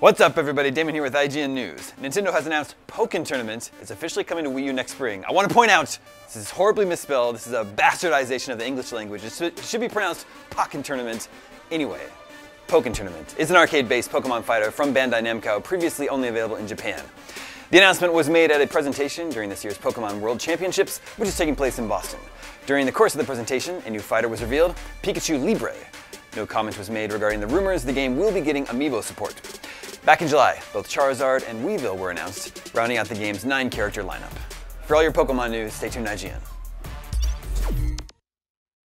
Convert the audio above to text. What's up everybody, Damon here with IGN News. Nintendo has announced Pokken Tournament is officially coming to Wii U next spring. I want to point out, this is horribly misspelled, this is a bastardization of the English language. It should be pronounced Pokken Tournament. Anyway, Pokken Tournament is an arcade-based Pokemon fighter from Bandai Namco, previously only available in Japan. The announcement was made at a presentation during this year's Pokemon World Championships, which is taking place in Boston. During the course of the presentation, a new fighter was revealed, Pikachu Libre. No comment was made regarding the rumors the game will be getting Amiibo support. Back in July, both Charizard and Weavile were announced, rounding out the game's 9-character lineup. For all your Pokemon news, stay tuned to IGN.